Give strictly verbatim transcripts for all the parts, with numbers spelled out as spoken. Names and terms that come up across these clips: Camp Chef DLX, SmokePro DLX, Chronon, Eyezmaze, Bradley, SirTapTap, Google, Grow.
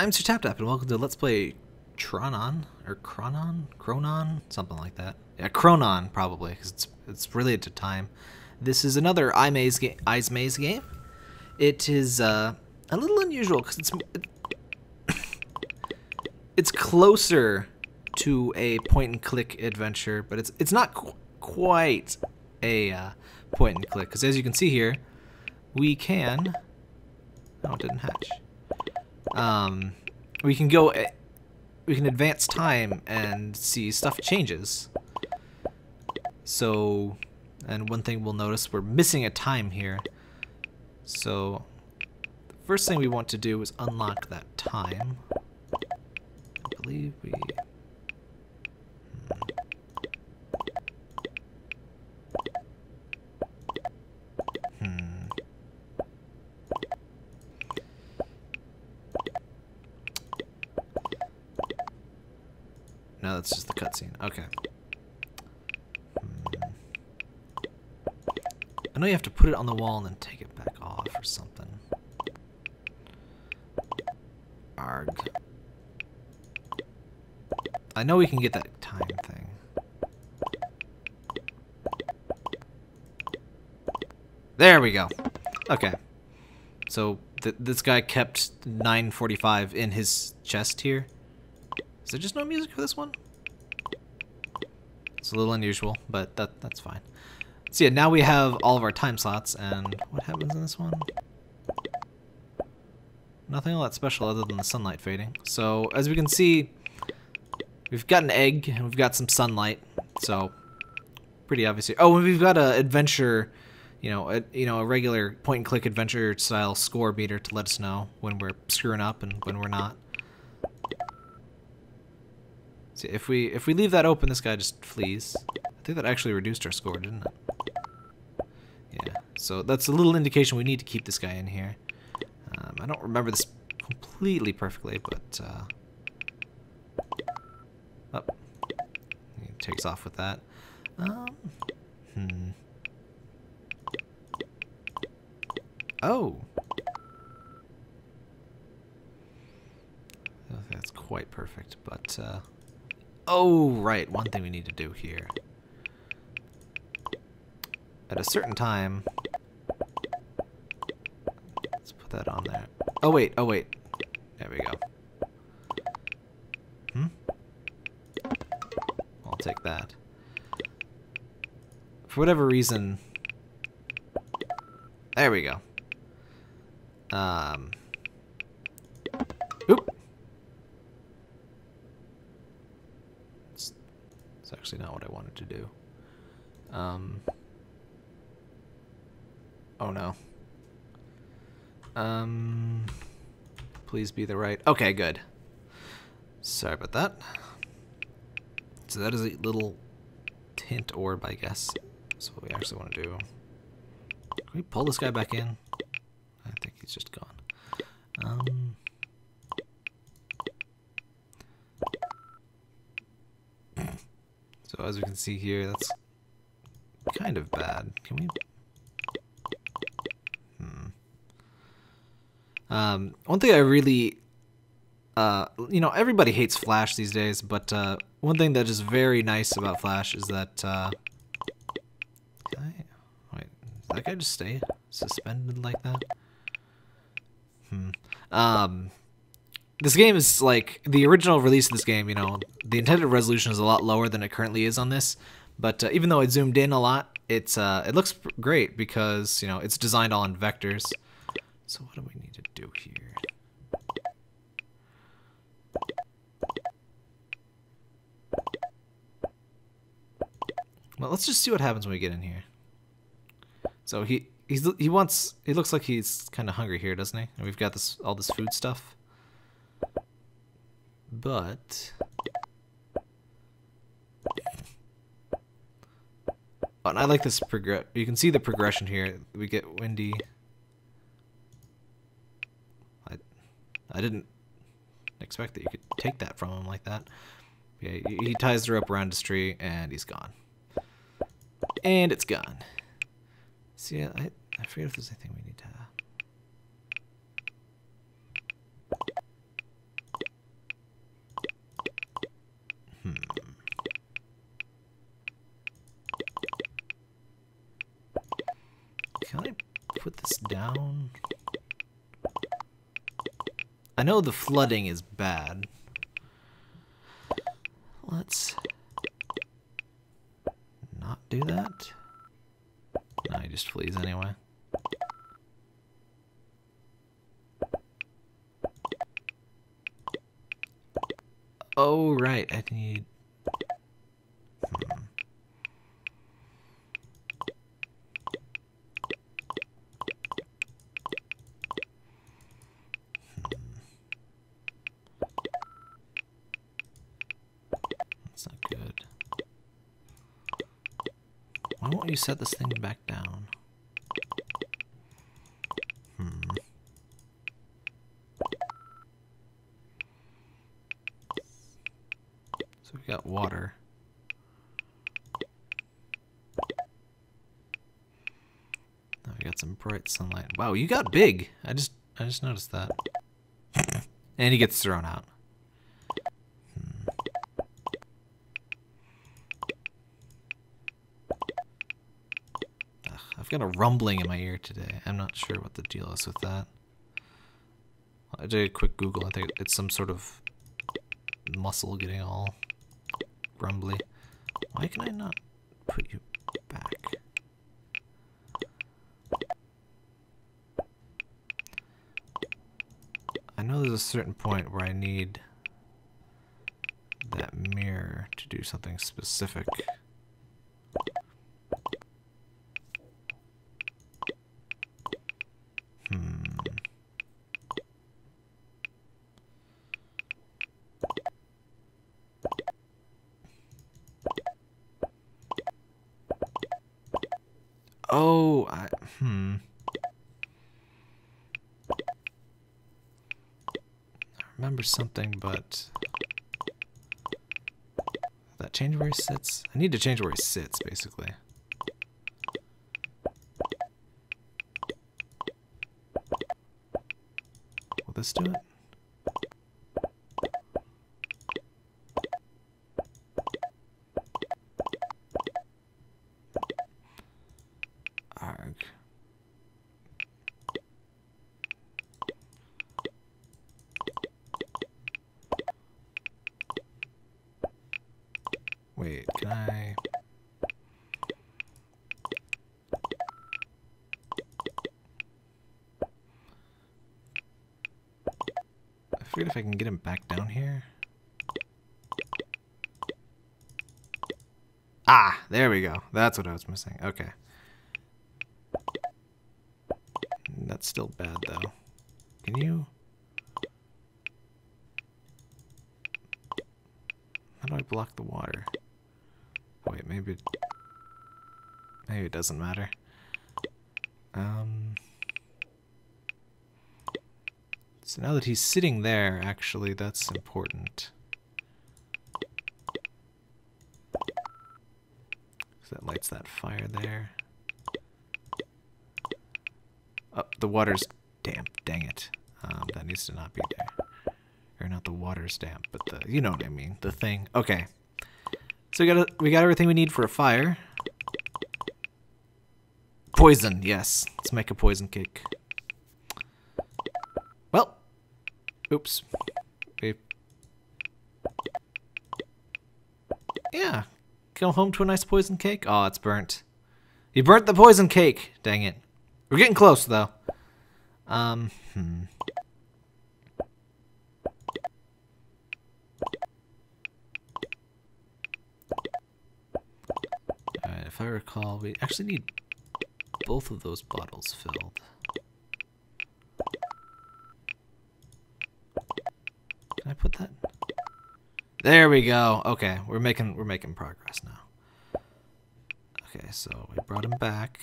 I'm SirTapTap and welcome to Let's Play Chronon or Chronon, Chronon, something like that. Yeah, Chronon probably because it's it's related to time. This is another Eyezmaze game. Eyezmaze game. It is uh, a little unusual because it's it's closer to a point-and-click adventure, but it's it's not qu quite a uh, point-and-click because as you can see here, we can. Oh, it didn't hatch. Um, we can go, we can advance time and see stuff changes. So, and one thing we'll notice, we're missing a time here. So, the first thing we want to do is unlock that time. I believe we... Hmm. No, that's just the cutscene. Okay. Hmm. I know you have to put it on the wall and then take it back off or something. Arg. I know we can get that time thing. There we go. Okay. So th this guy kept nine forty-five in his chest here. Is there just no music for this one? It's a little unusual, but that that's fine. So yeah, now we have all of our time slots, and what happens in this one? Nothing all that special other than the sunlight fading. So as we can see, we've got an egg, and we've got some sunlight, so pretty obvious here. Oh, and we've got an adventure, you know, a, you know, a regular point-and-click adventure-style score meter to let us know when we're screwing up and when we're not. See, if we if we leave that open, this guy just flees. I think that actually reduced our score, didn't it? Yeah. So that's a little indication we need to keep this guy in here. Um, I don't remember this completely perfectly, but uh, oh, he takes off with that. Um, hmm. Oh. I don't think that's quite perfect, but. Uh, Oh, right, one thing we need to do here. At a certain time... Let's put that on there. Oh, wait, oh, wait. There we go. Hmm? I'll take that. For whatever reason... There we go. Um... Oop! It's actually not what I wanted to do. Um, oh no. Um, please be the right... Okay, good. Sorry about that. So that is a little tint orb, I guess. That's what we actually want to do. Can we pull this guy back in? I think he's just gone. Um... So as we can see here, that's kind of bad. Can we? Hmm. Um, one thing I really, uh, you know, everybody hates Flash these days, but uh, one thing that is very nice about Flash is that. Uh, can I, wait, does that guy just stay suspended like that? Hmm. Um. This game is, like, the original release of this game, you know, the intended resolution is a lot lower than it currently is on this, but uh, even though it zoomed in a lot, it's uh, it looks great because, you know, it's designed all in vectors. So what do we need to do here? Well, let's just see what happens when we get in here. So he he's, he wants, he looks like he's kind of hungry here, doesn't he? And we've got this all this food stuff. But oh, and I like this progress. You can see the progression here. We get windy. I I didn't expect that you could take that from him like that. Yeah, he ties her up around his tree, and he's gone. And it's gone. See, I I forget if there's anything we need to. lights down. I know the flooding is bad. Let's not do that. No, he just flees anyway. Oh, right, I need... Hmm. Why won't you set this thing back down? Hmm. So we got water. Now we got some bright sunlight. Wow, you got big! I just I just noticed that. And he gets thrown out. I've got a rumbling in my ear today. I'm not sure what the deal is with that. I did a quick Google. I think it's some sort of muscle getting all rumbly. Why can I not put you back? I know there's a certain point where I need that mirror to do something specific. Oh, I, hmm. I remember something, but... Did that change where he sits? I need to change where he sits, basically. Will this do it? Wait, can I... I figured if I can get him back down here... Ah, there we go. That's what I was missing. Okay. That's still bad, though. Can you... How do I block the water? Wait, maybe it, maybe it doesn't matter. Um, so now that he's sitting there, actually, that's important. So that lights that fire there. Oh, the water's damp. Dang it. Um, that needs to not be there. Or not the water's damp, but the, you know what I mean, the thing. Okay. So we got, a, we got everything we need for a fire. Poison, yes. Let's make a poison cake. Well. Oops. We... Yeah. Go home to a nice poison cake. Oh, it's burnt. You burnt the poison cake. Dang it. We're getting close, though. Um, hmm. If I recall, we actually need both of those bottles filled. Can I put that? There we go. Okay, we're making we're making progress now. Okay, so we brought him back.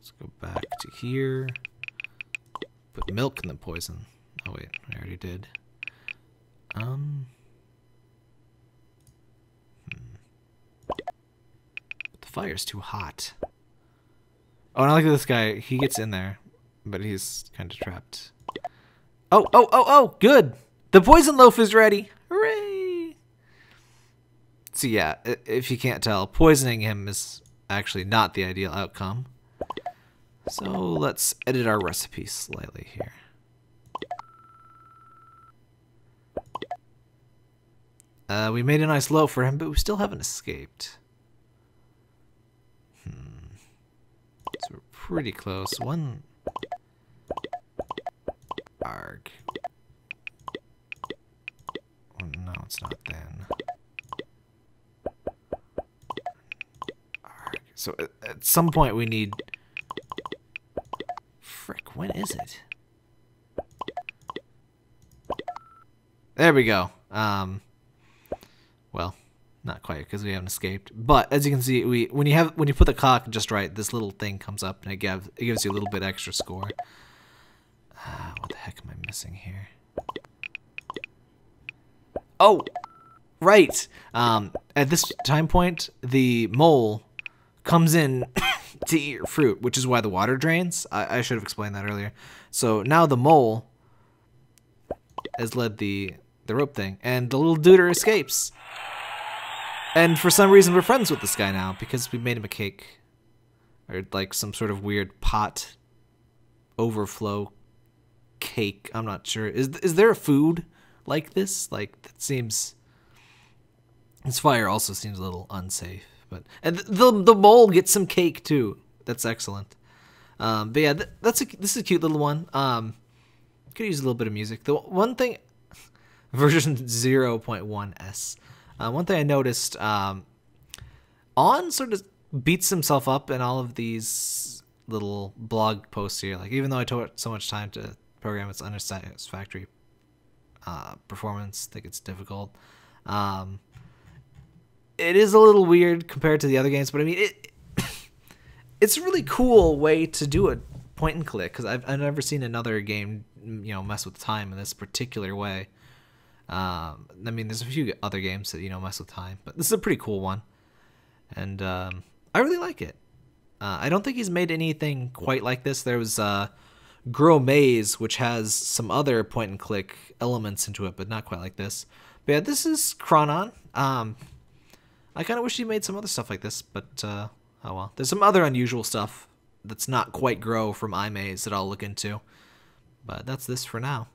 Let's go back to here. Put milk in the poison. Oh wait, I already did. Um. Hmm. The fire's too hot. Oh, and I like this guy. He gets in there, but he's kind of trapped. Oh, oh, oh, oh! Good! The poison loaf is ready! Hooray! So yeah, if you can't tell, poisoning him is actually not the ideal outcome. So let's edit our recipe slightly here. Uh, we made a nice loaf for him, but we still haven't escaped. Hmm. So we're pretty close. One... Arg. Oh, no, it's not then. Arg. So at, at some point we need... Frick, when is it? There we go. Um... Well, not quite because we haven't escaped. But as you can see, we when you have when you put the clock just right, this little thing comes up and it gives it gives you a little bit extra score. Uh, what the heck am I missing here? Oh, right. Um, at this time point, the mole comes in to eat your fruit, which is why the water drains. I, I should have explained that earlier. So now the mole has led the the rope thing, and the little duder escapes. And for some reason, we're friends with this guy now because we made him a cake. Or like some sort of weird pot overflow cake. I'm not sure. Is is there a food like this? Like, that seems... This fire also seems a little unsafe. But and the, the, the mole gets some cake, too. That's excellent. Um, but yeah, th that's a, this is a cute little one. Um, could use a little bit of music. The one thing... Version zero point one S. Uh, one thing I noticed, um, On sort of beats himself up in all of these little blog posts here. Like, even though I took so much time to program its unsatisfactory uh, performance, I think it's difficult. Um, it is a little weird compared to the other games, but I mean, it, it's a really cool way to do a point and click, because I've, I've never seen another game, you know, mess with time in this particular way. Um, I mean, there's a few other games that, you know, mess with time, but this is a pretty cool one, and um, I really like it. Uh, I don't think he's made anything quite like this. There was uh, Grow, which has some other point-and-click elements into it, but not quite like this. But yeah, this is Chronon. Um, I kind of wish he made some other stuff like this, but uh, oh well. There's some other unusual stuff that's not quite Grow from Eyezmaze that I'll look into, but that's this for now.